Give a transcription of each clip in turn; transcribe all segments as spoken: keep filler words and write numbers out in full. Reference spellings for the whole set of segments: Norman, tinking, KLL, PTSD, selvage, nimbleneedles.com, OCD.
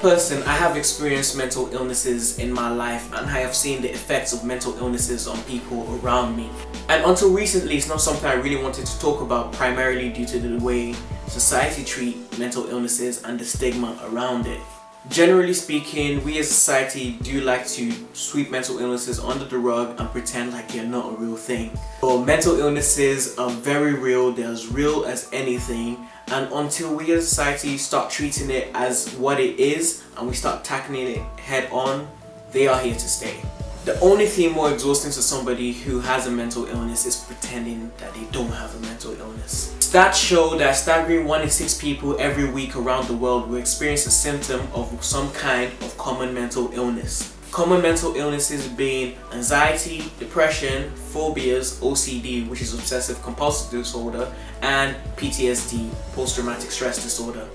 person, I have experienced mental illnesses in my life, and I have seen the effects of mental illnesses on people around me. And until recently, it's not something I really wanted to talk about, primarily due to the way society treats mental illnesses and the stigma around it. Generally speaking, we as a society do like to sweep mental illnesses under the rug and pretend like they're not a real thing. But mental illnesses are very real, they're as real as anything, and until we as a society start treating it as what it is and we start tackling it head on, they are here to stay. The only thing more exhausting to somebody who has a mental illness is pretending that they don't have a mental illness. Stats show that a staggering one in six people every week around the world will experience a symptom of some kind of common mental illness. Common mental illnesses being anxiety, depression, phobias, O C D, which is obsessive compulsive disorder, and P T S D, post-traumatic stress disorder.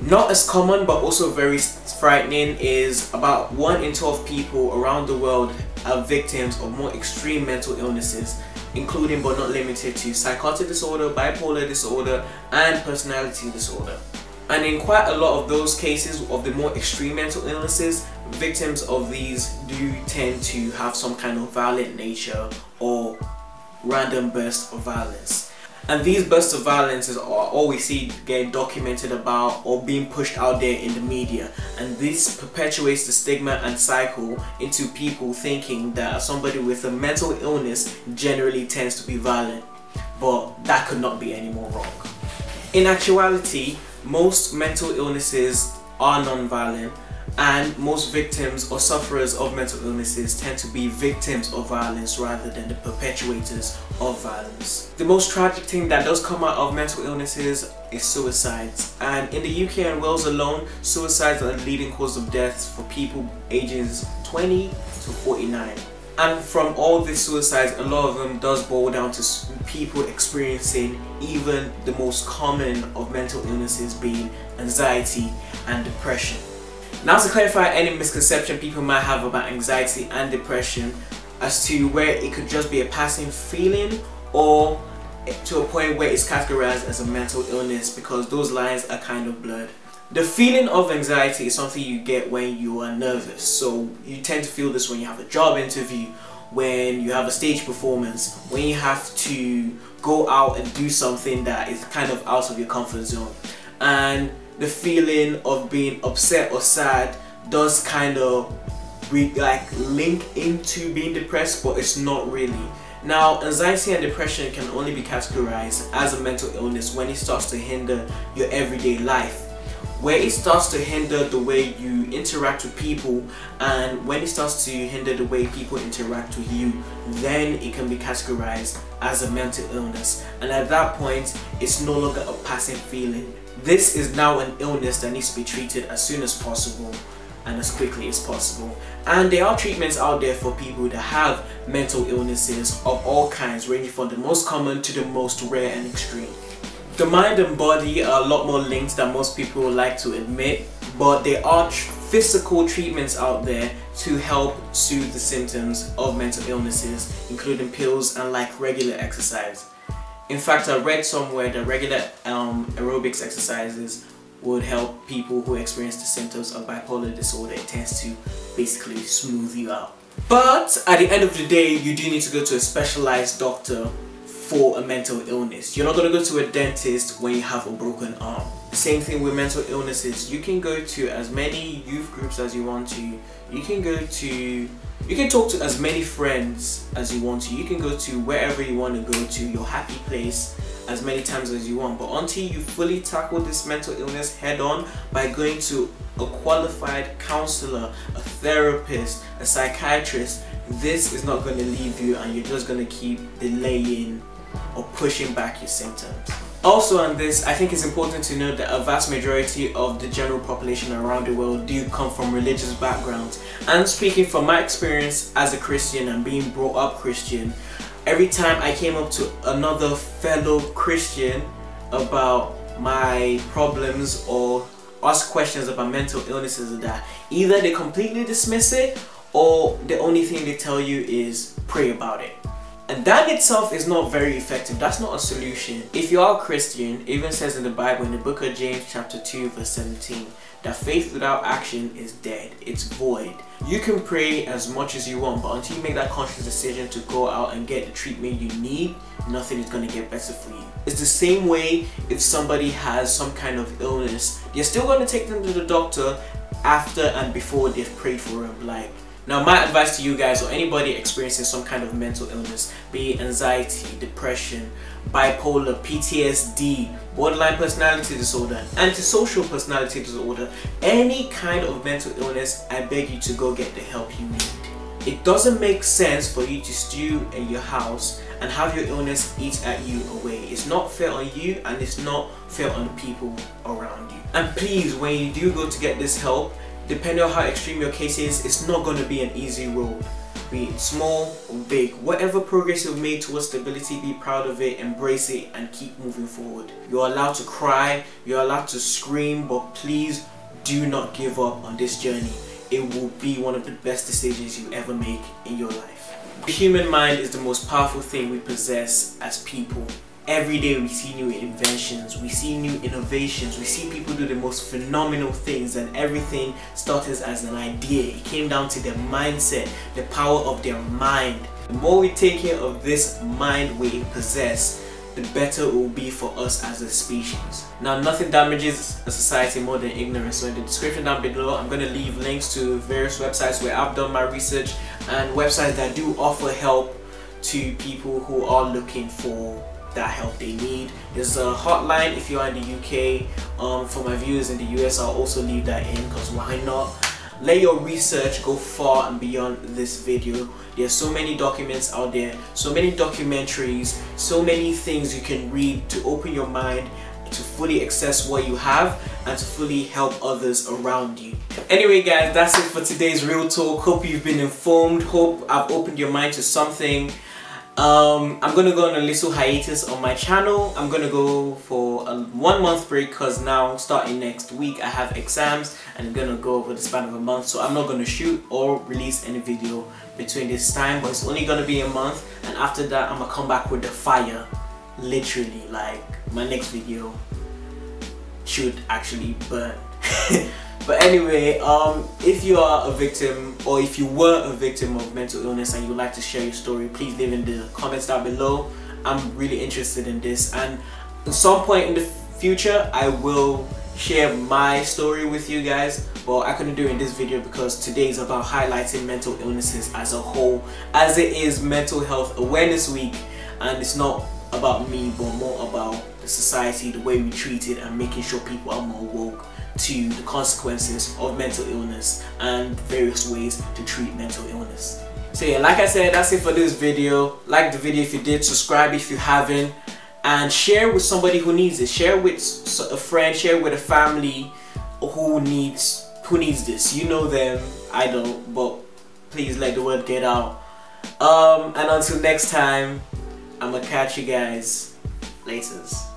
Not as common but also very frightening is about one in twelve people around the world are victims of more extreme mental illnesses, including but not limited to psychotic disorder, bipolar disorder, and personality disorder. And in quite a lot of those cases of the more extreme mental illnesses, victims of these do tend to have some kind of violent nature or random bursts of violence. And these bursts of violence are all we see getting documented about or being pushed out there in the media. And this perpetuates the stigma and cycle into people thinking that somebody with a mental illness generally tends to be violent. But that could not be any more wrong. In actuality, most mental illnesses are non-violent, and most victims or sufferers of mental illnesses tend to be victims of violence rather than the perpetuators of violence. The most tragic thing that does come out of mental illnesses is suicides, and in the U K and Wales alone, suicides are the leading cause of deaths for people ages twenty to forty-nine. And from all these suicides, a lot of them does boil down to people experiencing even the most common of mental illnesses being anxiety and depression. Now, to clarify any misconception people might have about anxiety and depression as to where it could just be a passing feeling or to a point where it's categorized as a mental illness, because those lines are kind of blurred. The feeling of anxiety is something you get when you are nervous. So you tend to feel this when you have a job interview, when you have a stage performance, when you have to go out and do something that is kind of out of your comfort zone. And the feeling of being upset or sad does kind of like link into being depressed, but it's not really. Now, anxiety and depression can only be categorized as a mental illness when it starts to hinder your everyday life, where it starts to hinder the way you interact with people, and when it starts to hinder the way people interact with you, then it can be categorized as a mental illness. And at that point, it's no longer a passing feeling. This is now an illness that needs to be treated as soon as possible and as quickly as possible. And there are treatments out there for people that have mental illnesses of all kinds, ranging from the most common to the most rare and extreme. The mind and body are a lot more linked than most people like to admit, but there are physical treatments out there to help soothe the symptoms of mental illnesses, including pills and like regular exercise. In fact, I read somewhere that regular um, aerobics exercises would help people who experience the symptoms of bipolar disorder. It tends to basically smooth you out. But at the end of the day, you do need to go to a specialized doctor for a mental illness. You're not going to go to a dentist when you have a broken arm. Same thing with mental illnesses. You can go to as many youth groups as you want to. You can go to You can talk to as many friends as you want to. You can go to wherever you want to go to, your happy place, as many times as you want. But until you fully tackle this mental illness head on by going to a qualified counselor, a therapist, a psychiatrist, this is not going to leave you, and you're just going to keep delaying or pushing back your symptoms. Also on this, I think it's important to note that a vast majority of the general population around the world do come from religious backgrounds. And speaking from my experience as a Christian and being brought up Christian, every time I came up to another fellow Christian about my problems or ask questions about mental illnesses and that, either they completely dismiss it or the only thing they tell you is pray about it. And that itself is not very effective. That's not a solution. If you are a Christian, it even says in the Bible, in the book of James chapter two verse seventeen, that faith without action is dead, it's void. You can pray as much as you want, but until you make that conscious decision to go out and get the treatment you need, nothing is going to get better for you. It's the same way if somebody has some kind of illness, you're still going to take them to the doctor after and before they've prayed for a life. Now, my advice to you guys or anybody experiencing some kind of mental illness, be it anxiety, depression, bipolar, P T S D, borderline personality disorder, antisocial personality disorder, any kind of mental illness, I beg you to go get the help you need. It doesn't make sense for you to stew in your house and have your illness eat at you away. It's not fair on you and it's not fair on the people around you. And please, when you do go to get this help, depending on how extreme your case is, it's not going to be an easy road. Be it small or big, whatever progress you've made towards stability, be proud of it, embrace it, and keep moving forward. You're allowed to cry, you're allowed to scream, but please do not give up on this journey. It will be one of the best decisions you ever make in your life. The human mind is the most powerful thing we possess as people. Every day we see new inventions, we see new innovations, we see people do the most phenomenal things, and everything started as an idea. It came down to their mindset, the power of their mind. The more we take care of this mind we possess, the better it will be for us as a species. Now, nothing damages a society more than ignorance, so in the description down below I'm going to leave links to various websites where I've done my research and websites that do offer help to people who are looking for that help they need. There's a hotline if you are in the U K. Um, for my viewers in the U S, I'll also leave that in because why not? Let your research go far and beyond this video. There's so many documents out there, so many documentaries, so many things you can read to open your mind to fully access what you have and to fully help others around you. Anyway guys, that's it for today's Real Talk. Hope you've been informed. Hope I've opened your mind to something. Um, I'm gonna go on a little hiatus on my channel. I'm gonna go for a one month break because now starting next week I have exams and I'm gonna go over the span of a month, so I'm not gonna shoot or release any video between this time, but it's only gonna be a month, and after that I'm gonna come back with the fire. Literally, like my next video should actually burn. But anyway, um, if you are a victim or if you were a victim of mental illness and you would like to share your story, please leave in the comments down below. I'm really interested in this, and at some point in the future I will share my story with you guys, but I couldn't do it in this video because today is about highlighting mental illnesses as a whole, as it is Mental Health Awareness Week, and it's not about me but more about the society, the way we treat it, and making sure people are more woke to the consequences of mental illness and various ways to treat mental illness. So yeah, like I said, that's it for this video. Like the video if you did, subscribe if you haven't, and share with somebody who needs it. Share with a friend, share with a family who needs who needs this. You know them, I don't, but please let the word get out. Um, and until next time, I'ma catch you guys. Laters.